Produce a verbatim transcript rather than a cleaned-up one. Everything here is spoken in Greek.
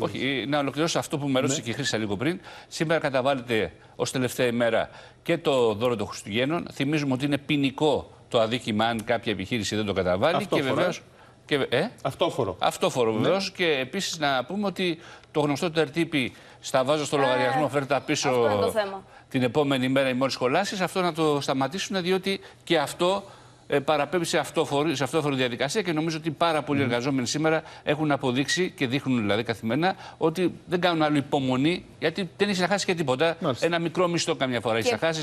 Όχι, να ολοκληρώσω αυτό που με ρώτησε και η Χρύσα λίγο πριν. Σήμερα καταβάλλεται ως τελευταία ημέρα και το δώρο των Χριστουγέννων. Θυμίζουμε ότι είναι ποινικό το αδίκημα αν κάποια επιχείρηση δεν το καταβάλει. Αυτό και βεβαίως. Ε? Αυτόφορο. Αυτόφορο βεβαίως. Ναι. Και επίσης να πούμε ότι το γνωστό του Ερτύπη στα βάζω στο ε, λογαριασμό, φέρτα πίσω την επόμενη μέρα ή μόλις σχολάσεις. Αυτό να το σταματήσουν, διότι και αυτό ε, παραπέμπει σε αυτόφορη, σε αυτόφορη διαδικασία και νομίζω ότι πάρα πολλοί mm. εργαζόμενοι σήμερα έχουν αποδείξει και δείχνουν δηλαδή καθημερινά ότι δεν κάνουν άλλο υπομονή, γιατί δεν έχεις να χάσεις και τίποτα. Μάλιστα. Ένα μικρό μισθό καμιά φορά έχεις να χάσεις.